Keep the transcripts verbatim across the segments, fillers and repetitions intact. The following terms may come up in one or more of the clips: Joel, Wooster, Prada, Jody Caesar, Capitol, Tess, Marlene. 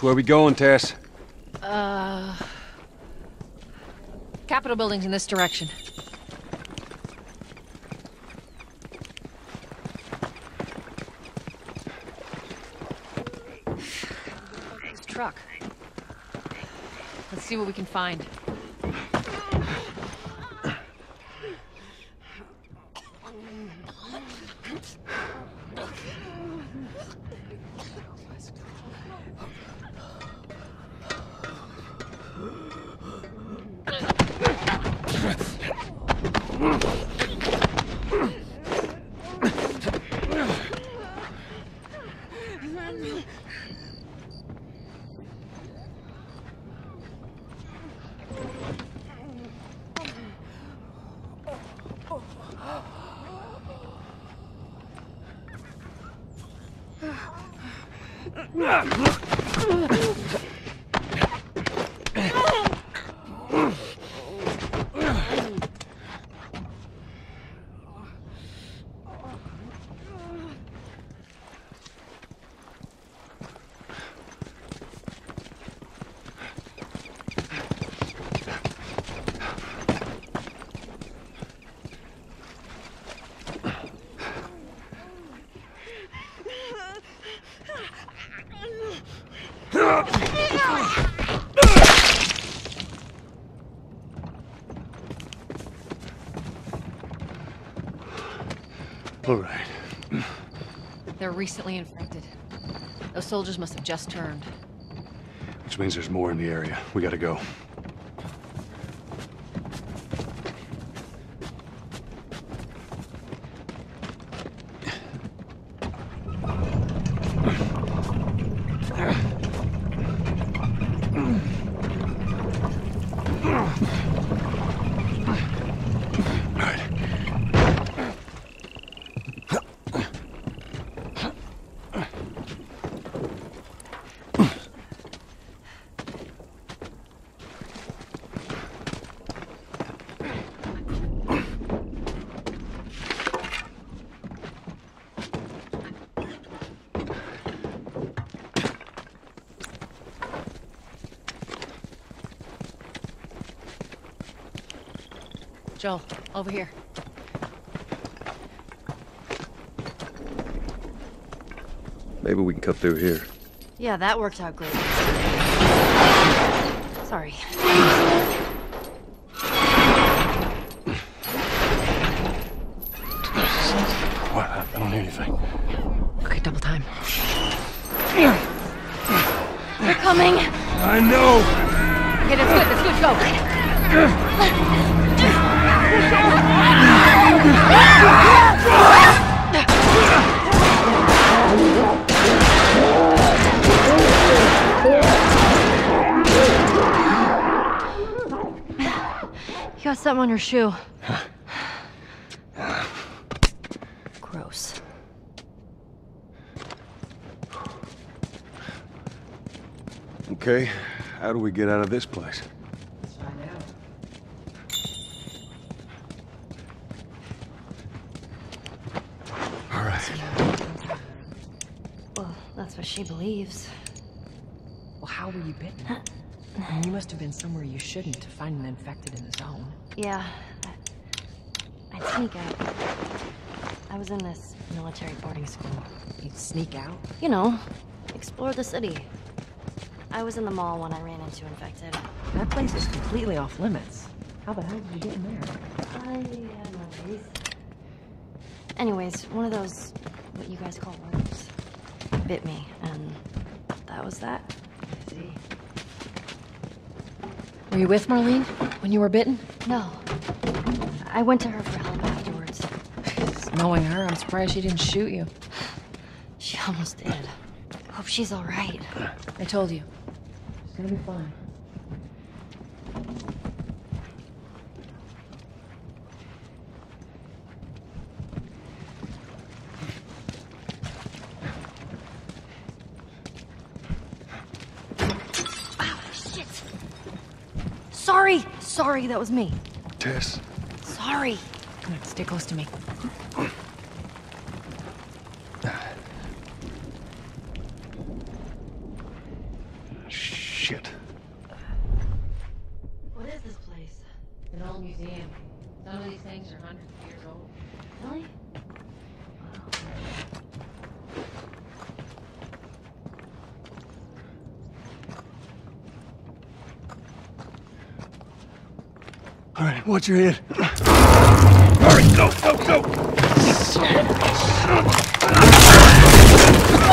Where we going, Tess? Uh... Capitol building's in this direction. This truck. Let's see what we can find. All right. They're recently infected. Those soldiers must have just turned. Which means there's more in the area. We gotta go. Joel, over here. Maybe we can cut through here. Yeah, that worked out great. Sorry. What? I don't hear anything. Okay, double time. They're coming. I know. Okay, that's good. That's good. Go. You got something on your shoe. Gross. Okay, how do we get out of this place? She believes. Well, how were you bitten? You must have been somewhere you shouldn't to find an infected in the zone. Yeah. I, I sneak out. I was in this military boarding school. You'd sneak out? You know, explore the city. I was in the mall when I ran into infected. That place is completely off limits. How the hell did you get in there? I have no idea. Anyways, one of those, what you guys call worms, bit me, and How was that? Busy. Were you with Marlene when you were bitten? No. I went to her for help afterwards. Knowing her, I'm surprised she didn't shoot you. She almost did. Hope she's all right. I told you. She's gonna be fine. Sorry, sorry, that was me. Tess. Sorry. Come on, stay close to me. Shit. What is this place? An old museum. Some of these things are hundreds of years old. Really? All right, watch your head. All right, go, go, go!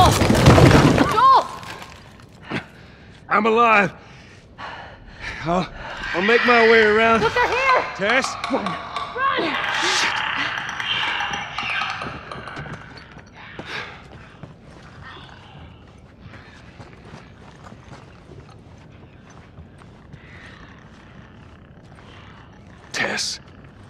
Joel! Joel! I'm alive. I'll, I'll make my way around. Look, they're here! Tess? Run! Run! Shit. Tess. Oh!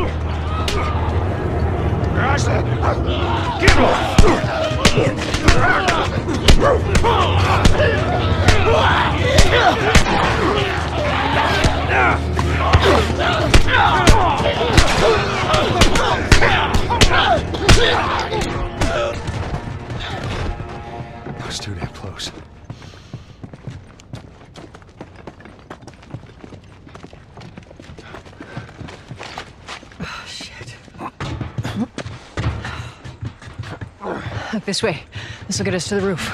That was too damn close. Look this way. This will get us to the roof.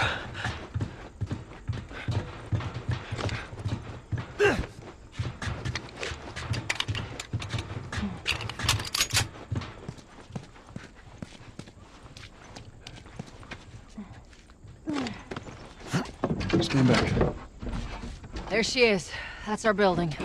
Stand back. There she is. That's our building.